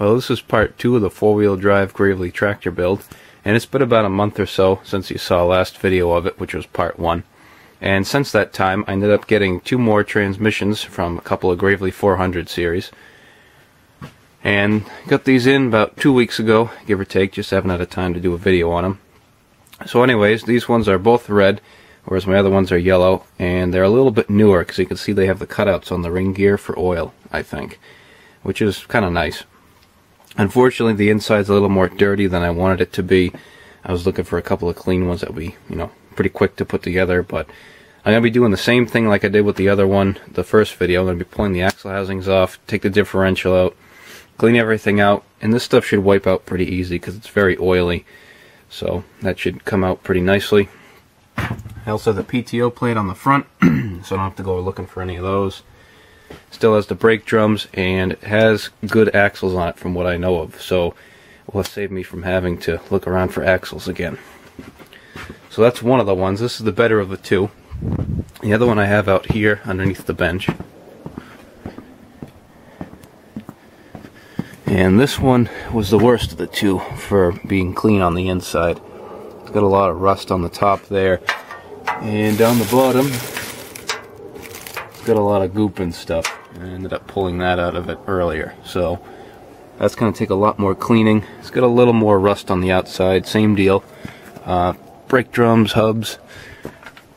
Well, this is part 2 of the 4-wheel drive Gravely tractor build, and it's been about a month or so since you saw last video of it, which was part 1. And since that time, I ended up getting 2 more transmissions from a couple of Gravely 400 series. And got these in about 2 weeks ago, give or take, just haven't had time to do a video on them. So anyways, these ones are both red, whereas my other ones are yellow, and they're a little bit newer because you can see they have the cutouts on the ring gear for oil, I think, which is kind of nice. Unfortunately, the inside's a little more dirty than I wanted it to be. I was looking for a couple of clean ones that would be, you know, pretty quick to put together, but I'm going to be doing the same thing like I did with the other one, the first video. I'm going to be pulling the axle housings off, take the differential out, clean everything out, and this stuff should wipe out pretty easy because it's very oily. So that should come out pretty nicely. I also have the PTO plate on the front, so I don't have to go looking for any of those. Still has the brake drums, and it has good axles on it from what I know of, so it will save me from having to look around for axles again. So that's one of the ones. This is the better of the two. The other one I have out here underneath the bench. And this one was the worst of the two for being clean on the inside. It's got a lot of rust on the top there, and down the bottom got a lot of goop and stuff. I ended up pulling that out of it earlier, so that's going to take a lot more cleaning. It's got a little more rust on the outside, same deal. Brake drums, hubs.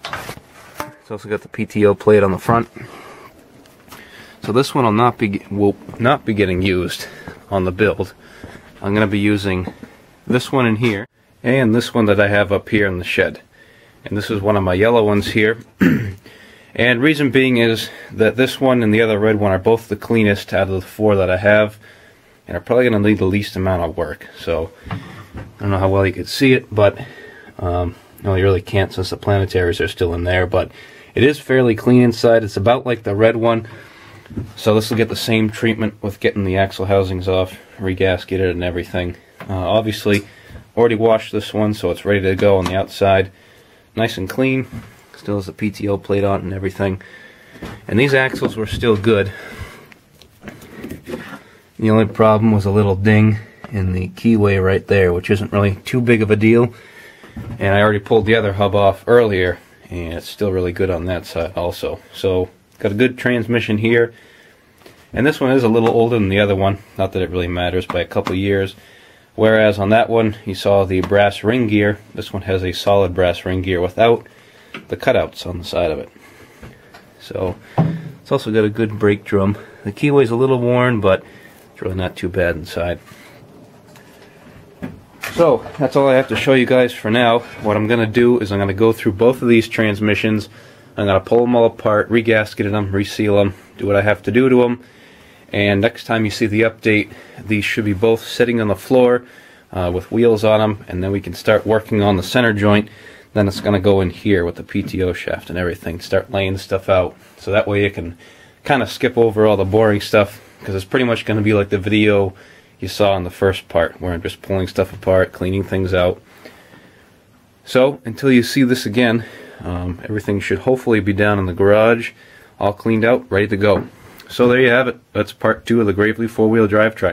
It's also got the PTO plate on the front. So this one will not be getting used on the build. I'm going to be using this one in here and this one that I have up here in the shed. And this is one of my yellow ones here. And reason being is that this one and the other red one are both the cleanest out of the 4 that I have, and are probably going to need the least amount of work. So I don't know how well you could see it, but no, you really can't since the planetaries are still in there. But it is fairly clean inside. It's about like the red one. So this will get the same treatment with getting the axle housings off, regasketed, and everything. Obviously, already washed this one, so it's ready to go on the outside, nice and clean. Still has the PTO plate on and everything. And these axles were still good. The only problem was a little ding in the keyway right there, which isn't really too big of a deal. And I already pulled the other hub off earlier, and it's still really good on that side also. So, got a good transmission here. And this one is a little older than the other one. Not that it really matters, by a couple years. Whereas on that one, you saw the brass ring gear. This one has a solid brass ring gear without the cutouts on the side of it. So it's also got a good brake drum. The keyway's a little worn, but it's really not too bad inside. So that's all I have to show you guys for now. What I'm going to do is I'm going to go through both of these transmissions. I'm going to pull them all apart, regasket them, reseal them, do what I have to do to them. And next time you see the update, these should be both sitting on the floor with wheels on them, and then we can start working on the center joint. Then it's going to go in here with the PTO shaft and everything, start laying stuff out. So that way you can kind of skip over all the boring stuff, because it's pretty much going to be like the video you saw in the first part, where I'm just pulling stuff apart, cleaning things out. So until you see this again, everything should hopefully be down in the garage, all cleaned out, ready to go. So there you have it. That's part 2 of the Gravely 4-wheel drive tractor.